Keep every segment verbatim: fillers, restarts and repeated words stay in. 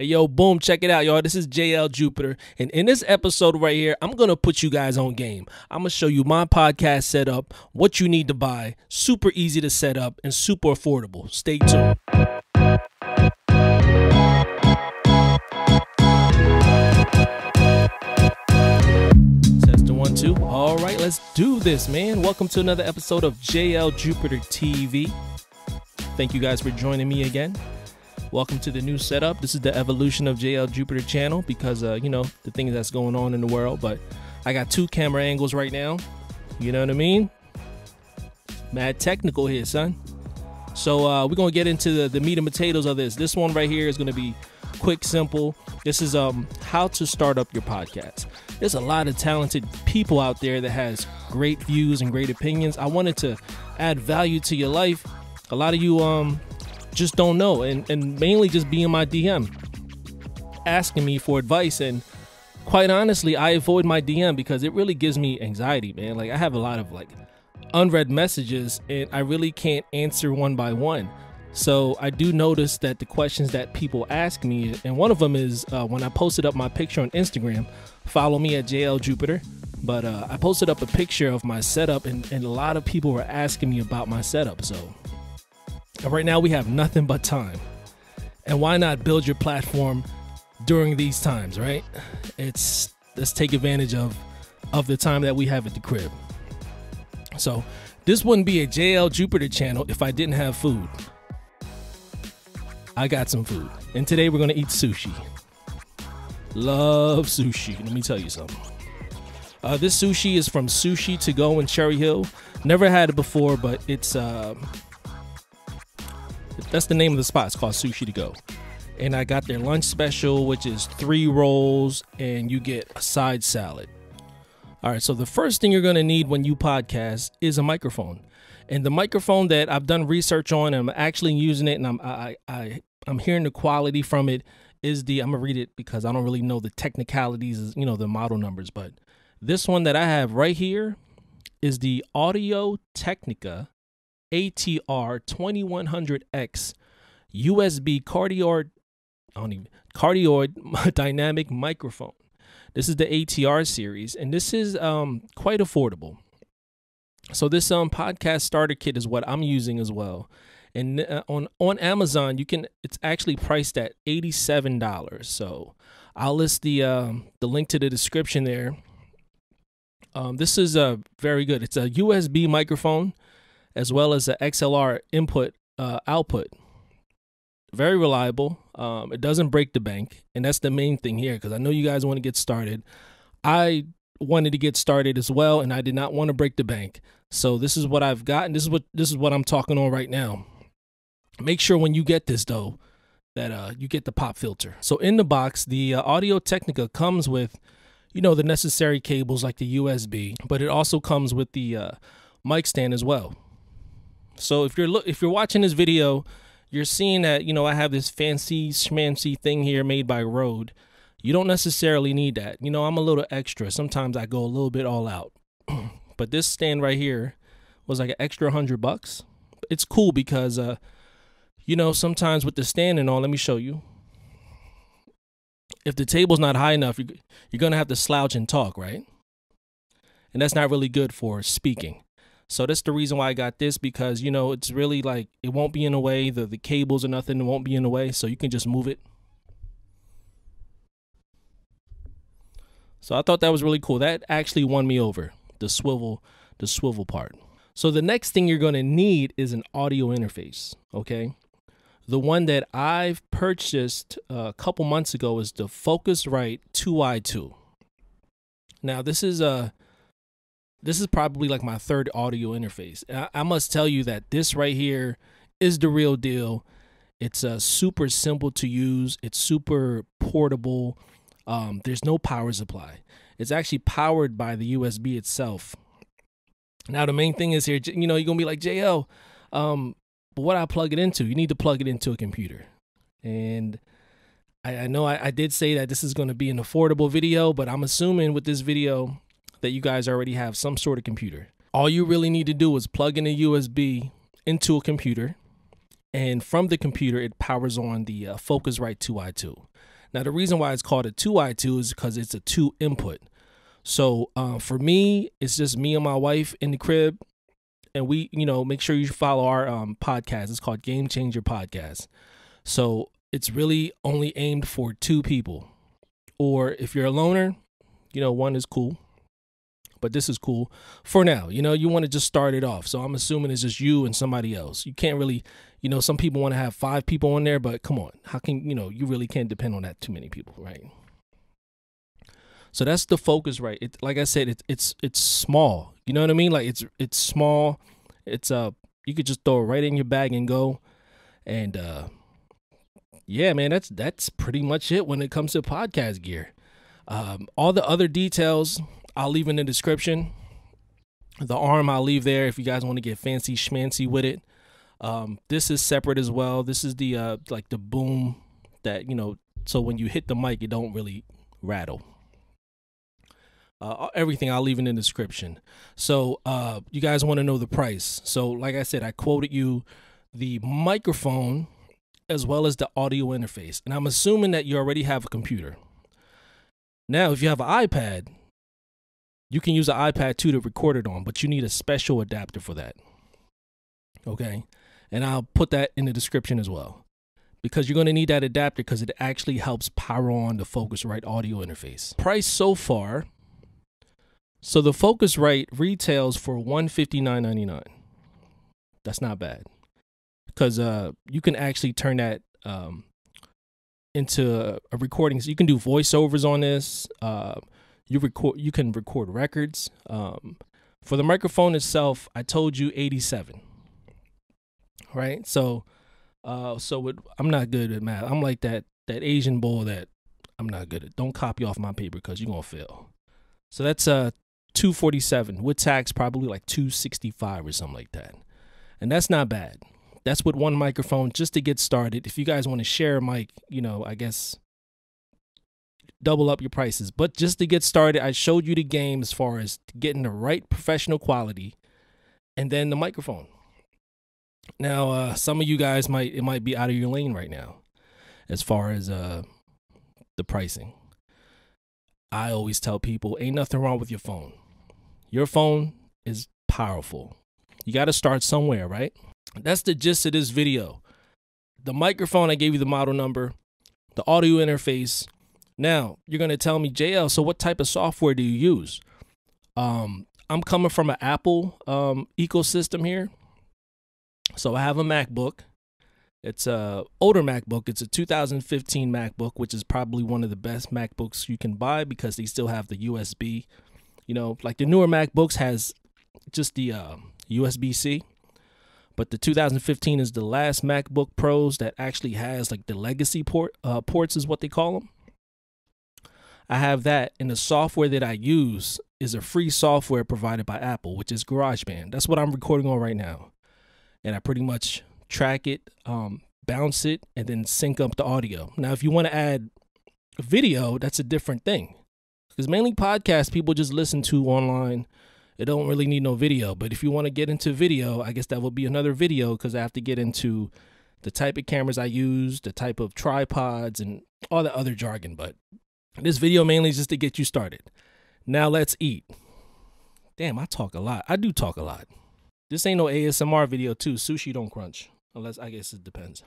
Hey, yo, boom, check it out, y'all. This is J L Jupiter, and in this episode right here, I'm going to put you guys on game. I'm going to show you my podcast setup, what you need to buy, super easy to set up, and super affordable. Stay tuned. One, two. All right, let's do this, man. Welcome to another episode of J L Jupiter T V. Thank you guys for joining me again. Welcome to the new setup. This is the evolution of J L Jupiter channel because, uh, you know, the things that's going on in the world. But I got two camera angles right now. You know what I mean? Mad technical here, son. So uh, we're going to get into the, the meat and potatoes of this. This one right here is going to be quick, simple. This is um how to start up your podcast. There's a lot of talented people out there that has great views and great opinions. I wanted to add value to your life. A lot of you um just don't know, and, and mainly just be in my D M asking me for advice. And quite honestly, I avoid my D M because it really gives me anxiety, man. Like, I have a lot of like unread messages and I really can't answer one by one. So I do notice that the questions that people ask me, and one of them is uh, when I posted up my picture on Instagram, follow me at J L Jupiter, but uh, I posted up a picture of my setup, and, and a lot of people were asking me about my setup. So and right now we have nothing but time, and why not build your platform during these times, right? It's let's take advantage of, of the time that we have at the crib. So this wouldn't be a J L Jupiter channel if I didn't have food. I got some food, and today we're gonna eat sushi. Love sushi. Let me tell you something. Uh, this sushi is from Sushi To Go in Cherry Hill. Never had it before, but it's uh, that's the name of the spot. It's called Sushi To Go, and I got their lunch special, which is three rolls, and you get a side salad. All right. So the first thing you're gonna need when you podcast is a microphone, and the microphone that I've done research on, and I'm actually using it, and I'm I I. I'm hearing the quality from it is the, I'm gonna read it because I don't really know the technicalities, you know, the model numbers, but this one that I have right here is the Audio Technica A T R twenty-one hundred X U S B cardioid, I don't even, cardioid dynamic microphone. This is the A T R series, and this is um, quite affordable. So this um, podcast starter kit is what I'm using as well. And on, on Amazon, you can, it's actually priced at eighty-seven dollars. So I'll list the, um, the link to the description there. Um, this is uh, very good. It's a U S B microphone as well as an X L R input uh, output. Very reliable. Um, it doesn't break the bank. And that's the main thing here, because I know you guys want to get started. I wanted to get started as well, and I did not want to break the bank. So this is what I've gotten. This is what, this is what I'm talking on right now. Make sure when you get this, though, that uh, you get the pop filter. So in the box, the uh, Audio Technica comes with, you know, the necessary cables like the U S B, but it also comes with the uh, mic stand as well. So if you're, look, if you're watching this video, you're seeing that, you know, I have this fancy schmancy thing here made by Rode. You don't necessarily need that. You know, I'm a little extra. Sometimes I go a little bit all out. But this stand right here was like an extra hundred bucks. It's cool because, uh, you know, sometimes with the stand and all, let me show you. If the table's not high enough, you're, you're going to have to slouch and talk, right? And that's not really good for speaking. So that's the reason why I got this, because, you know, it's really like it won't be in the way. The, the cables or nothing won't be in the way. So you can just move it. So I thought that was really cool. That actually won me over, the swivel, the swivel part. So the next thing you're going to need is an audio interface. Okay. The one that I've purchased a couple months ago is the Focusrite two I two. Now this is a, this is probably like my third audio interface. I must tell you that this right here is the real deal. It's uh, super simple to use. It's super portable. Um, there's no power supply. It's actually powered by the U S B itself. Now the main thing is here, you know, you're gonna be like, J L, um, but what I plug it into? You need to plug it into a computer. And I, I know I, I did say that this is going to be an affordable video, but I'm assuming with this video that you guys already have some sort of computer. All you really need to do is plug in a U S B into a computer, and from the computer it powers on the uh, Focusrite two i two. Now the reason why it's called a two i two is because it's a two input. So uh, for me, it's just me and my wife in the crib, and we, you know, make sure you follow our um, podcast. It's called Game Changer Podcast. So it's really only aimed for two people, or if you're a loner, you know, one is cool. But this is cool for now. You know, you want to just start it off. So I'm assuming it's just you and somebody else. You can't really, you know, some people want to have five people on there, but come on, how can, you know, you really can't depend on that too many people, right? So that's the Focusrite. It, like I said, it, it's it's small. You know what I mean? Like it's it's small. It's uh, you could just throw it right in your bag and go. And uh, yeah, man, that's that's pretty much it when it comes to podcast gear. Um, all the other details I'll leave in the description. The arm I'll leave there if you guys want to get fancy schmancy with it. Um, this is separate as well. This is the uh, like the boom that, you know, so when you hit the mic, it don't really rattle. Uh, everything I'll leave in the description. So uh, you guys want to know the price. So like I said, I quoted you the microphone as well as the audio interface. And I'm assuming that you already have a computer. Now, if you have an iPad, you can use an iPad two to record it on, but you need a special adapter for that. Okay. And I'll put that in the description as well, because you're going to need that adapter because it actually helps power on the Focusrite audio interface. Price so far. So the Focusrite retails for one hundred fifty-nine ninety-nine. That's not bad, because uh, you can actually turn that um, into a recording. So you can do voiceovers on this. Uh, You record. You can record records. Um, for the microphone itself, I told you eighty-seven. Right. So, uh, so with, I'm not good at math. I'm like that that Asian boy that I'm not good at. Don't copy off my paper because you're gonna fail. So that's uh two forty-seven with tax, probably like two sixty-five or something like that. And that's not bad. That's with one microphone just to get started. If you guys want to share a mic, you know, I guess, double up your prices. But just to get started, I showed you the game as far as getting the right professional quality and then the microphone. Now, uh, some of you guys might, it might be out of your lane right now as far as uh, the pricing. I always tell people, ain't nothing wrong with your phone. Your phone is powerful. You got to start somewhere, right? That's the gist of this video. The microphone, I gave you the model number, the audio interface. Now, you're going to tell me, J L, so what type of software do you use? Um, I'm coming from an Apple um, ecosystem here. So I have a MacBook. It's an older MacBook. It's a two thousand fifteen MacBook, which is probably one of the best MacBooks you can buy because they still have the U S B. You know, like the newer MacBooks has just the uh, U S B C. But the two thousand fifteen is the last MacBook Pros that actually has like the legacy port uh, ports is what they call them. I have that, and the software that I use is a free software provided by Apple, which is GarageBand. That's what I'm recording on right now. And I pretty much track it, um, bounce it, and then sync up the audio. Now, if you want to add video, that's a different thing, because mainly podcasts people just listen to online. They don't really need no video. But if you want to get into video, I guess that would be another video, because I have to get into the type of cameras I use, the type of tripods, and all the other jargon. But this video mainly is just to get you started. Now let's eat. Damn, I talk a lot. I do talk a lot. This ain't no A S M R video too. Sushi don't crunch. Unless, I guess it depends.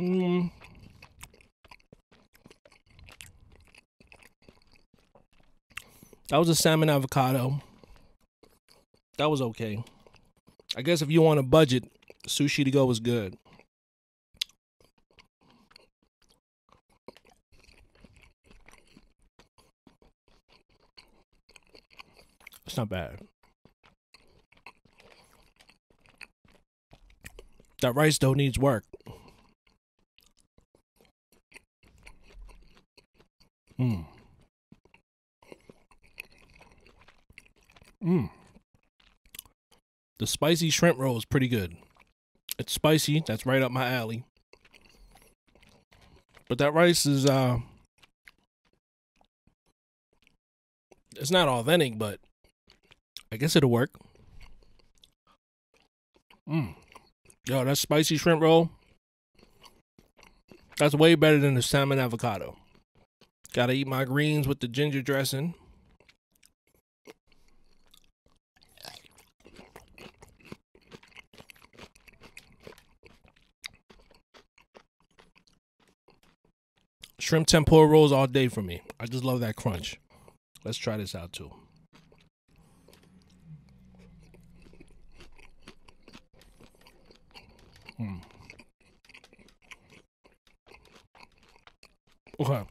Mm. That was a salmon avocado. That was okay. I guess if you want a budget, Sushi To Go is good. It's not bad. That rice though needs work. Mmm. Mmm. The spicy shrimp roll is pretty good. It's spicy. That's right up my alley. But that rice is, uh, it's not authentic, but I guess it'll work. Mm. Yo, that spicy shrimp roll, that's way better than the salmon avocado. Gotta eat my greens with the ginger dressing. Shrimp tempura rolls all day for me. I just love that crunch. Let's try this out too. Mm. Okay.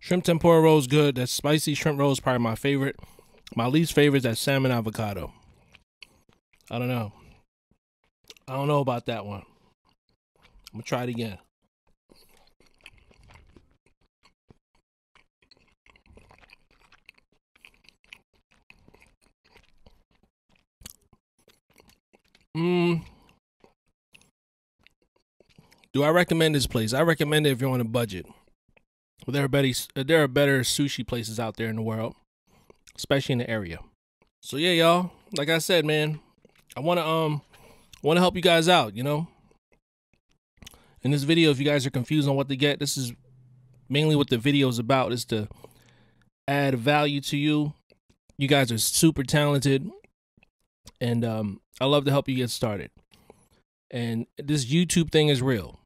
Shrimp tempura roll is good. That spicy shrimp roll is probably my favorite. My least favorite is that salmon avocado. I don't know. I don't know about that one. I'm gonna try it again. Mm. Do I recommend this place? I recommend it if you're on a budget. Well, there are better, there are better sushi places out there in the world, especially in the area. So yeah, y'all. Like I said, man, I wanna um wanna help you guys out. You know, in this video, if you guys are confused on what to get, this is mainly what the video is about. Is to add value to you. You guys are super talented, and um. I love to help you get started. And this YouTube thing is real.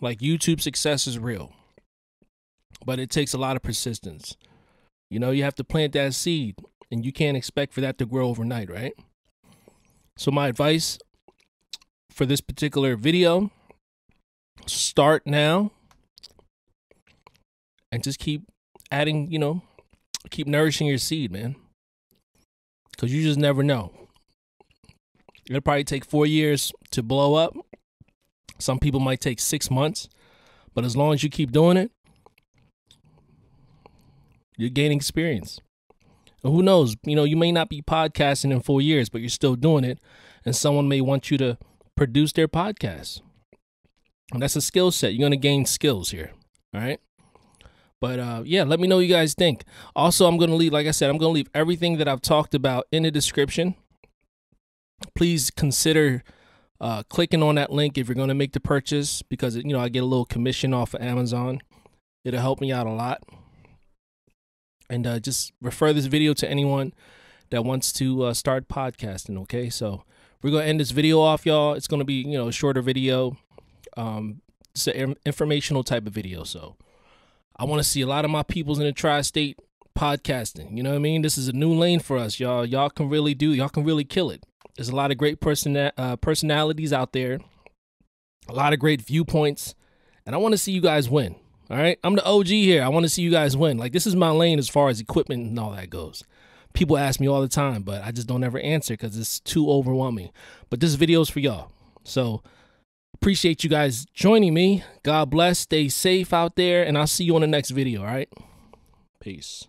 Like, YouTube success is real. But it takes a lot of persistence. You know, you have to plant that seed. And you can't expect for that to grow overnight, right? So my advice for this particular video, start now. And just keep adding, you know, keep nourishing your seed, man. Because you just never know. It'll probably take four years to blow up. Some people might take six months. But as long as you keep doing it, you're gaining experience. And who knows? You know, you may not be podcasting in four years, but you're still doing it. And someone may want you to produce their podcast. And that's a skill set. You're going to gain skills here. All right. But uh, yeah, let me know what you guys think. Also, I'm going to leave, like I said, I'm going to leave everything that I've talked about in the description. Please consider uh, clicking on that link if you're going to make the purchase, because, you know, I get a little commission off of Amazon. It'll help me out a lot. And uh, just refer this video to anyone that wants to uh, start podcasting, okay? So we're going to end this video off, y'all. It's going to be, you know, a shorter video. Um, it's an informational type of video. So I want to see a lot of my peoples in the tri-state podcasting. You know what I mean? This is a new lane for us, y'all. Y'all can really do, y'all can really kill it. There's a lot of great person uh, personalities out there, a lot of great viewpoints, and I want to see you guys win. All right, I'm the O G here. I want to see you guys win. Like, this is my lane as far as equipment and all that goes. People ask me all the time, but I just don't ever answer because it's too overwhelming. But this video is for y'all. So appreciate you guys joining me. God bless. Stay safe out there, and I'll see you on the next video. All right, peace.